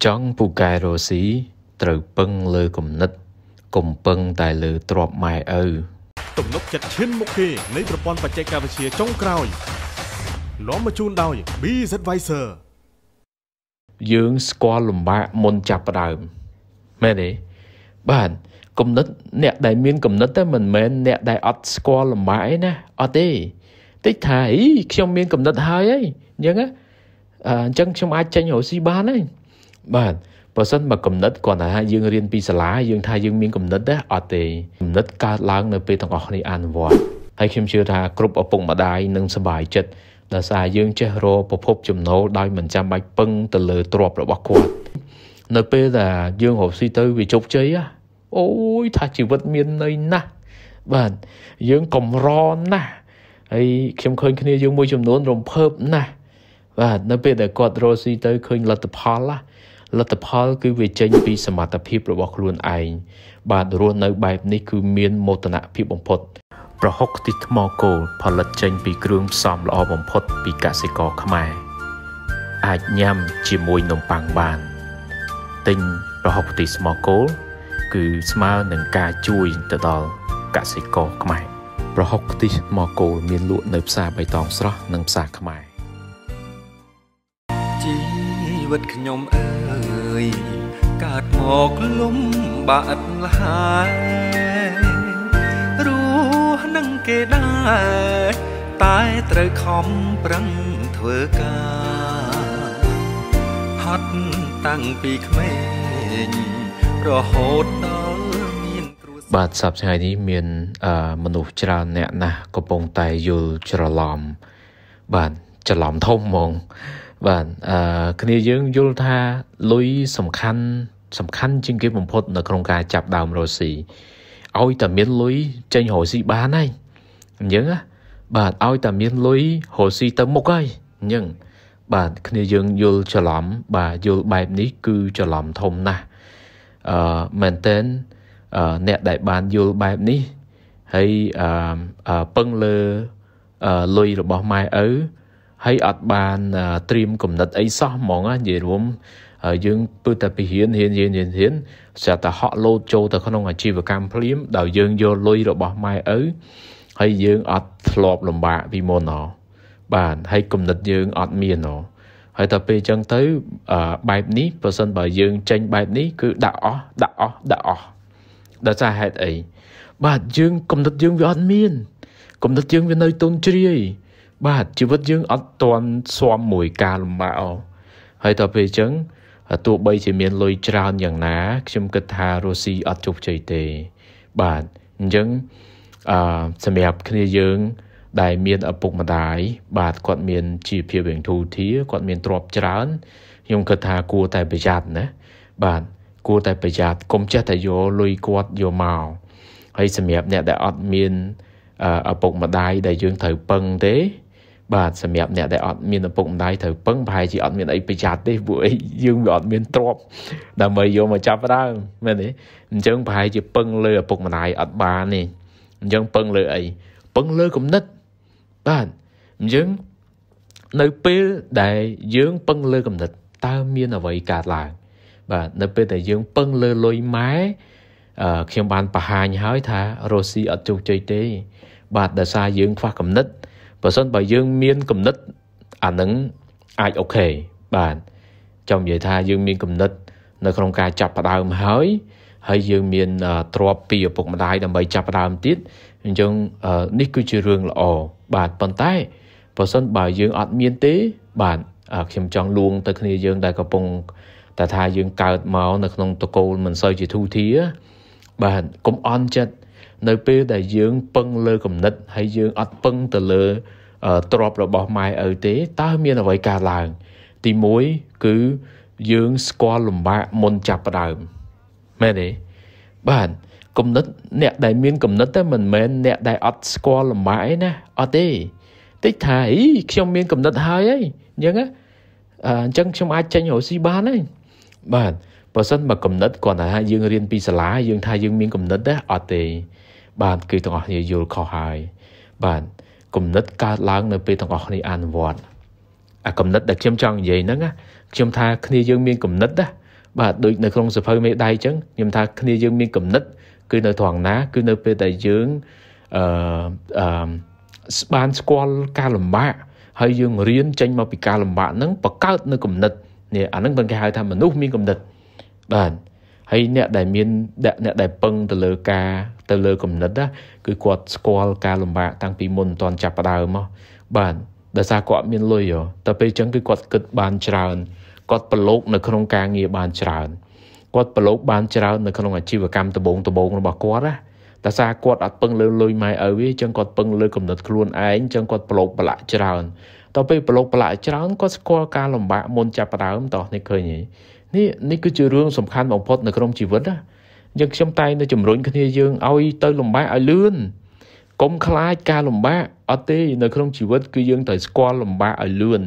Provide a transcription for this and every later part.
Trong bù cài rô xí, trừ bưng lơ cùng nít, cùng bưng tài lơ trọp mai ơ. Tổng nốc chặt trên một kê, lấy trọp bọn bạch chạy cà vật xìa trong cào. Nó mà chôn đào, bí rất vai sờ. Dương squa lùm bạc môn chạp đào. Mẹ đấy, bạn, cùng nít, nẹ đại miên cùng nít á mình mến, nẹ đại ọt squa lùm bạc ấy nè, ọt ấy. Tích thả ý, trong miên cùng nít hai ấy, nhưng á, chân trong ai chanh hổ si bán ấy. Bạn, bởi sân mà cầm nít còn là dương riêng pi xà lá, dương thai dương miên cầm nít á, ọt ấy. Cầm nít ca láng nơi bê thằng ọt này ăn vọt. Hay khiêm chưa ra, cụp ở bụng mà đai, nâng sân bài chật. Đã xa dương chế rô bộ phốp chùm nô đôi mình chăm bạch bưng từ lửa trộp rồi bọc quạt. Nơi bê là dương hộp suy tư vì chốc cháy á. Ôi thà chỉ vật miên nơi nà. Bạn, dương cầm rô nà. Ây khiêm khơi khơi dương môi chùm nôn rộng phớp nà. Và nơi bê là quạt rô suy tư khơi lật tập hóa lá. Lật tập hóa cứ về chênh vì sả mạ tập hiếp rồi bọc luôn ảnh. Bạn rôn nơi bài này cứ miên mô tà nạ phíp bóng phốt. ប្រហុកទីថ្មគោលផលិតចេញពីគ្រឿងផ្សំល្អបំផុតពីកសិករខ្មែរអាចញ៉ាំជាមួយនំប៉័ងបានទិញប្រហុកទីថ្មគោលគឺស្មើនឹងការជួយទៅដល់កសិករខ្មែរប្រហុកទីថ្មគោលមានលក់នៅផ្សារបៃតងស្រស់និងផ្សារខ្មែរជីវិតខ្ញុំអើយកាត់មកលំបាក់លហើយ តែត្រូវខំប្រឹងធ្វើការហត់តាំងពីក្មេងរហូតដល់មានគ្រួសារបាទសប្តាហ៍ថ្ងៃនេះមានមនុស្សច្រើនអ្នកណាស់កំពុងតែយល់ច្រឡំបាទគ្នាយើងយល់ថាលុយសំខាន់សំខាន់ជាងគេបំផុតនៅក្នុងការចាប់ដើមរស់ស៊ីឲ្យតែមានលុយចេញរស់ស៊ីបានហើយ nhưng á, bạn ôi ta miên lối hồ si tới một ai, nhưng bạn khi dương vô cho lắm, bà vô bài ní cư cho lắm thông nè, mình tên nẹt đại bàn vô bài ní, hay bưng lơ lôi rồi bỏ mai ở, hay ọt bàn trim cùng đất ấy xóa mỏng á gì đúng, dương bự ta bị hiến, sẽ ta họ lô châu ta không là chi và cam phím, đào dương vô lôi rồi bỏ mai ở. Hay dương ọt lọp lùm bạ vì môn nó. Bạn hay cùng nịch dương ọt miền nó. Hay ta bê chân tới bài ní. Và sân bởi dương tranh bài ní cứ đã ọ. Đã ra hẹt ấy. Bạn dương cùng nịch dương vì ọt miền. Cùng nịch dương vì nơi tôn trí. Bạn chỉ vứt dương ọt toàn xoam mùi ca lùm bạ. Hay ta bê chân tụi bây chỉ miền lôi tràn nhàng ná. Chúng kết thà rô si ọt chục chảy tề. Bạn dương សម្រាប់គ្នាយើងដែលមានឪពុកម្ដាយបាទគាត់មានជីវភាពរៀងធូរធារគាត់មានទ្រព្យច្រើនខ្ញុំគិតថាគួរតែប្រយ័ត្នណាបាទគួរតែប្រយ័ត្នកុំចេះតែយកលុយគាត់យកមកឲ្យសម្រាប់អ្នកដែលអត់មានឪពុកម្ដាយដែលយើងត្រូវពឹងទេបាទសម្រាប់អ្នកដែលអត់មានឪពុកម្ដាយត្រូវពឹងប្រហែលជាអត់មានអីប្រយ័ត្នទេពួកអីយើងវាអត់មានទ្រព្យតែបើយកមកចាប់ដើមមែនទេអញ្ចឹងប្រហែលជាពឹងលើឪពុកម្ដាយអត់បានទេ អញ្ចឹងពឹងលើអីពឹងលើគំនិតបាទនៅពេលដែលយើងពឹងលើលុយម៉ែខ្ញុំបានបង្ហាញហើយថារស់ស៊ីអត់ជោគជ័យទេបាទដោយសារយើងខ្វះគំនិតបើសិនបើយើងមានគំនិតអានឹងអាចអូខេបាទចង់និយាយថាយើងមានគំនិត នៅក្នុងការចាប់ផ្ដើមហើយយើងមានទ្រព្យពីឪពុកម្ដាយដើម្បីចាប់ផ្ដើមទៀតអញ្ចឹងនេះគឺជារឿងល្អបាទប៉ុន្តែបើសិនបើយើងអត់មានទេបាទខ្ញុំចង់លួងទៅគ្នាយើងដែលកំពុងតែថាយើងកើតមកនៅក្នុងតកូលមិនសូវជាធូរធារបាទកុំអន់ចិត្តនៅពេលដែលយើងពឹងលើគំនិតហើយយើងអត់ពឹងទៅលើទ្រព្យរបស់ម៉ែឪទេតើមានអ្វីកើតឡើងទី 1 គឺយើងស្គាល់លំបាកមុនចាប់ផ្ដើម Mẹ đấy, bạn cụm nít nẹt đại miên cụm nít mình mẹ nẹt đại ọt squa lùm bạ ấy nè, ọt ấy, tích thà ý trong miên cụm nít hai ấy, nhưng á, chân trong ai tranh hổ si bán ấy, bạn, bản thân mà cụm nít còn là dương riêng pi xả lá, dương thai dương miên cụm nít đấy, ọt ấy, bạn cứ thằng ọt này vô khò hài, bạn cụm nít cá láng nơi bê thằng ọt này ăn vọt, cụm nít đã chiêm trăng vậy nữa á, chiêm tha khi dương miên cụm nít á. và đối với không sập hơi mê đai chăng nhưng ta khi dương miên cầm nứt cứ nơi thoảng ná cứ nơi về đại dương ban squall ca làm bạ hay dương riêng tranh mà bị ca làm bạ nắng bạc cát nơi cầm nứt nè anh nắng bên cái hai tham mà nút miên cầm nứt bạn hay nè đại miên nè đại băng từ lơ ca từ lơ cầm nứt á cứ quạt squall ca làm bạ tăng pi môn toàn chập đào mà bạn đã xa quạt miên lôi rồi ta bây chăng cứ quạt kịch ban tràn quạt bật lốp nơi không ca nghe ban tràn quạt bật lốp ban tràn nơi không chi và cam từ bốn nó bạc quạt á ta xa quạt đặt bưng lôi lôi mai ở với chăng quạt bưng lôi cầm nứt luôn ai chăng quạt bật lốp bật lại tràn ta bây bật lốp bật lại tràn quạt squall ca làm bạ môn chập đào ông tỏ này khơi nhỉนี่คือเรื่องสำคัญของพจน์ในกรมชีวิตนะยังช่างใจในจมรุ่นคดียังเอาเตยลมบ้าเอาเลื่อนกลมคล้ายกาลมบ้าเอาเตยในกรมชีวิตคือยังแต่สควอลมบ้าเอาเลื่อน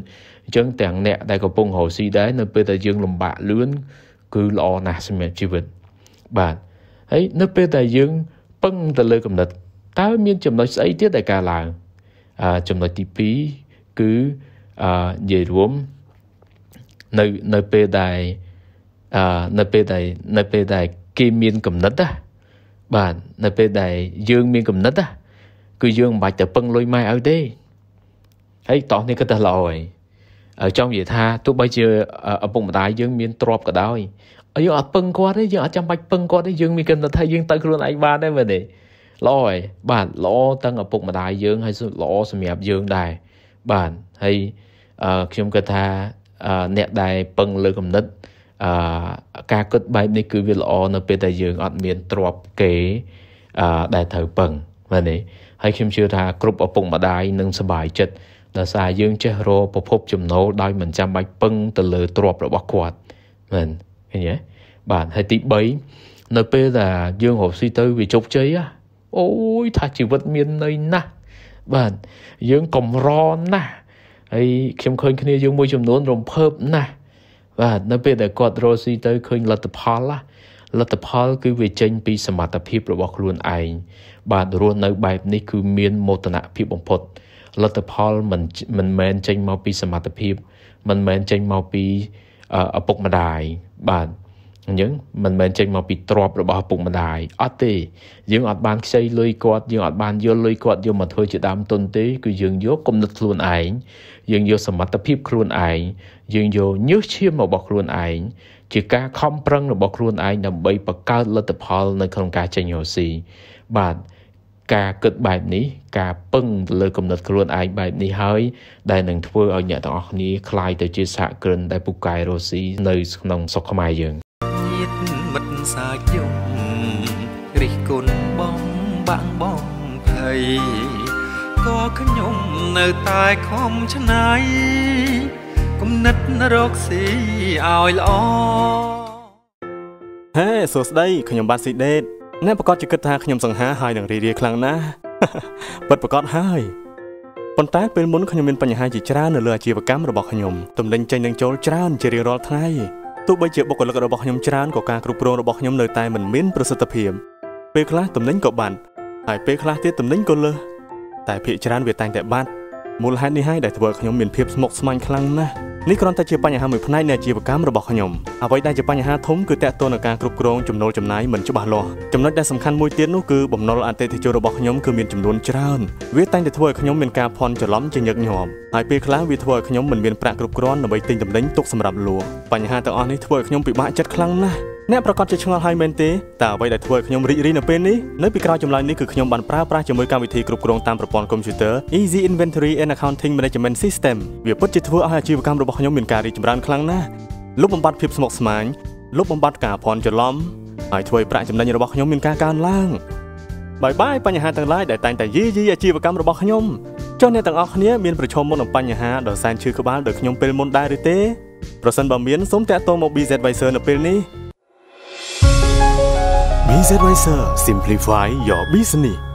จังแต่งแหน่ได้กับปงหัวซีได้ในเปิดแต่ยังลมบ้าเลื่อนคือรอหนาสมัยชีวิตบาดเฮ้ยในเปิดแต่ยังปังแต่เลยกำหนดแต่มีจำนวนไอ้ที่แต่กาลางจำนวนที่ปีคือเยรวมในเปิดแต่nơi bên này kim miên cầm nứt á bạn nơi bên này dương miên cầm nứt á cứ dương bạch từ băng lôi mai ở đây ấy tỏ này cái ta lòi ở trong vậy tha tôi bây giờ ở vùng đại dương miên trọp cả đói ở dương ở băng qua đấy dương ở trong bạch băng qua đấy dương miên cầm nứt hay dương tới luôn anh ba đấy mà để lòi bạn lò tăng ở vùng đại dương hay lò xem nhạc dương đài bạn hay trong cái tha nẹt đài băng lôi cầm nứt ca cất bài này cứ việc lo nó bên đại dương ở miền trọp kế đại thờ bẩn và này hay khiêm chưa ra cướp ở vùng mà đại nâng sờ bài chật là xa dương che rô phổ phổ chấm nấu đai mình chăm bạch bưng từ lửa trọp rồi bóc quạt mình cái nhé bạn hay tí bấy nó bên là dương hộp suy tư vì chốc cháy á ôi thà chỉ vật miền này nè bạn dương còng ron nè hay khiêm khơi kia dương môi chấm nấu rồng phớp nè và nó biết là quạt rô si tới khơi lật tập hall cứ về tranh pi sầm mặt tập hiệp rồi bọc luôn ảnh bạn luôn nói bài này cứ miên một tận hiệp bồng phật lật tập hall mình men tranh mau pi sầm mặt tập hiệp mình men tranh mau pi ở bục mà đài bạn những mình men tranh mau pi trọp rồi bọc bục mà đài ắt thì dương ắt ban xây lôi quạt dương ắt ban vô lôi quạt vô mà thôi chỉ đam tôn tí cứ dương vô công lực luôn ảnh dương vô sầm mặt tập hiệp luôn ảnh dương vô nhớ chiêm mà bọc luôn ảnh chỉ ca không prăng là bọc luôn ảnh nằm bay bạc cao là tập hall nơi không ca tranh nhau gì bạn ca cất bài ní ca bưng lời cầm nứt luôn ảnh bài ní hơi đại năng thưa ở nhà tao ní khai tới chia sẻ gần đại bục cài rồi gì nơi nông sọc không ai dừng mất xa chung rì cồn bóng bạn bóng thầy có cái nhung nơi tai không chân này Hey, so today, can you bass it dead? Never got your cut hack him some hair hide and radio clang na. But forgot high. Pontai pin moon can you mean Panyaji Chan, a lurch of a camera bockham, Tom Lin Chang and Joel Chan, Jerry Roll Thai. Two by chip book a look at a bockham Chan, Cocaco Pro Bockham, no time and min prosatapim. Pay class Tom Linko band. I pay class it Tom Linkola. Tai pitch ran with tank that band. Mul handy high that work him in pips mocks mine clang na.นี่กรอนแต่เชื่อปัญหาเหมือนพนักในจีบกรรมระบบขยมเอาไว้ได้เชื่อปัญหาทุ่มคือแต่ตัวในการกรุบกรองจำนวนจำนายเหมือนชุบาลอจำนวนได้สำคัญมวยเตี้ยนู้คือบ่มนอลอันเตติจูระบบขยมคือมีจำนวนเจริญเวทตั้งแต่ถ้วยขยมเป็นการพรจะล้อมจึงยักหยอบหายปีคล้าวิถ้วยขยมเหมือนเวียนแปรกรุบกรองเอาไว้ติงจำเล้งตกสำหรับลัวปัญหาแต่อันนี้ถ้วยขยมปีบ้าจัดครั้งนะแน่ประกอบจะชงลายเมนเตแต่ไว้ได้ถ้วยขยมริรินเป็นนี้เนื้อปีกราวจำลายนี้คือขยมบันปราปราจะมวยการวิธีกรุบกรองตามประปอนคอมพิวเตอร์ Easy Inventory and Accounting Management System เวียบจิตถ้วยอาชีพกรรมระบบขยมเป็นการริจำรันครั้งนะลูกบำบัดพิบสมกสมานลูกบำบัดกาพรจะล้อมหายถ้วยประจำลายระบบขยมเป็นการล่างบายบายปัญหาต่างหลายได้แต่ยี่อาชีพกรรมระบบขยมจนในต่างออกนี้มีประชมมนต์ปัญหาโดยแซนชื่อขบานโดยขยมเป็นมนต์ได้หรือเต้ประสันบะเมียนสมแต่โตมบีเซดไวเซอร์ในเป็นนี้BizAdvisor simplify your business.